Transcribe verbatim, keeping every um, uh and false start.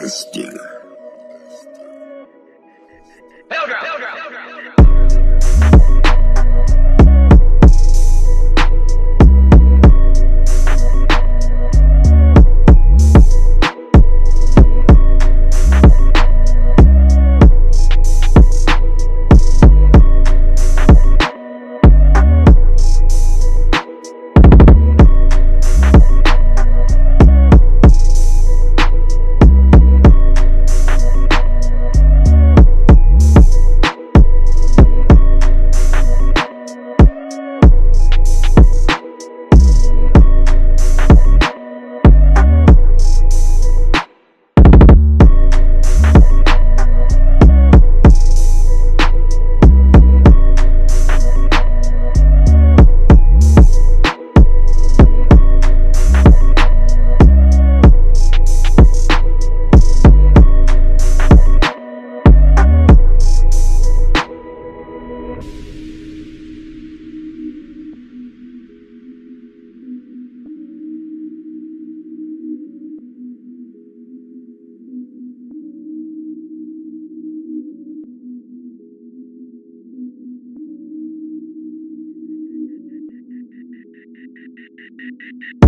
Testing. Belgrade. Belgrade. Belgrade. You